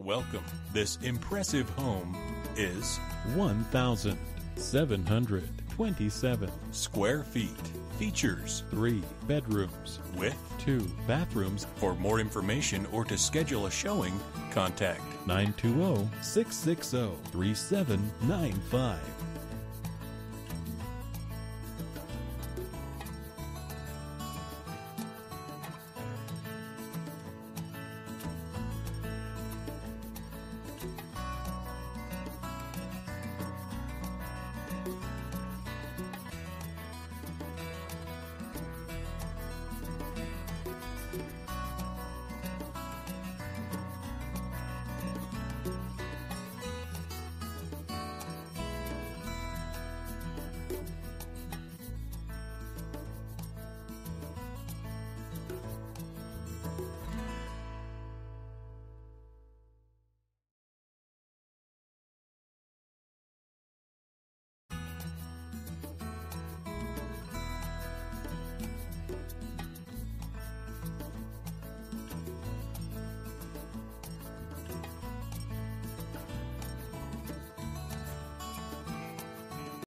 Welcome. This impressive home is 1,727 square feet. Features 3 bedrooms with 2 bathrooms. For more information or to schedule a showing, contact 920-660-3795.